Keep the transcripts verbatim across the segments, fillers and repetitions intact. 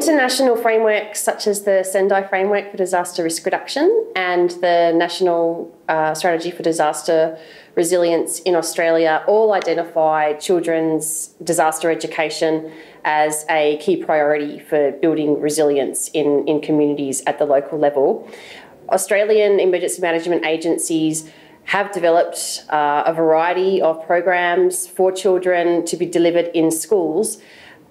International frameworks such as the Sendai Framework for Disaster Risk Reduction and the National uh, Strategy for Disaster Resilience in Australia all identify children's disaster education as a key priority for building resilience in, in communities at the local level. Australian emergency management agencies have developed uh, a variety of programs for children to be delivered in schools,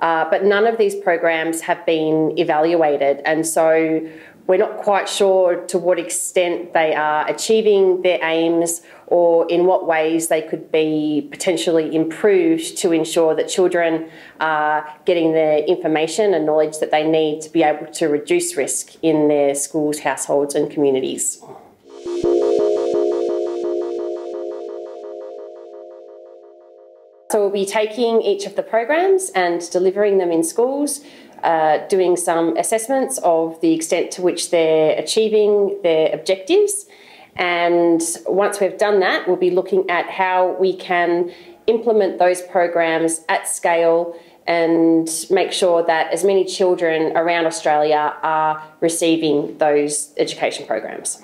uh, but none of these programs have been evaluated, and so we're not quite sure to what extent they are achieving their aims or in what ways they could be potentially improved to ensure that children are getting the information and knowledge that they need to be able to reduce risk in their schools, households and communities. So we'll be taking each of the programs and delivering them in schools, uh, doing some assessments of the extent to which they're achieving their objectives. And once we've done that, we'll be looking at how we can implement those programs at scale and make sure that as many children around Australia are receiving those education programs.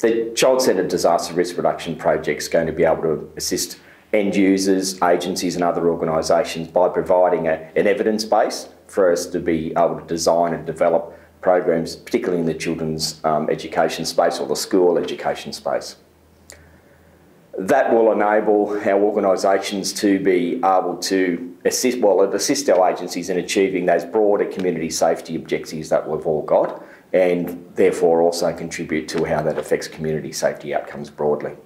The Child Centred Disaster Risk Reduction Project is going to be able to assist end users, agencies and other organisations by providing a, an evidence base for us to be able to design and develop programs, particularly in the children's um, education space or the school education space. That will enable our organisations to be able to assist, well, it assists our agencies in achieving those broader community safety objectives that we've all got, and therefore also contribute to how that affects community safety outcomes broadly.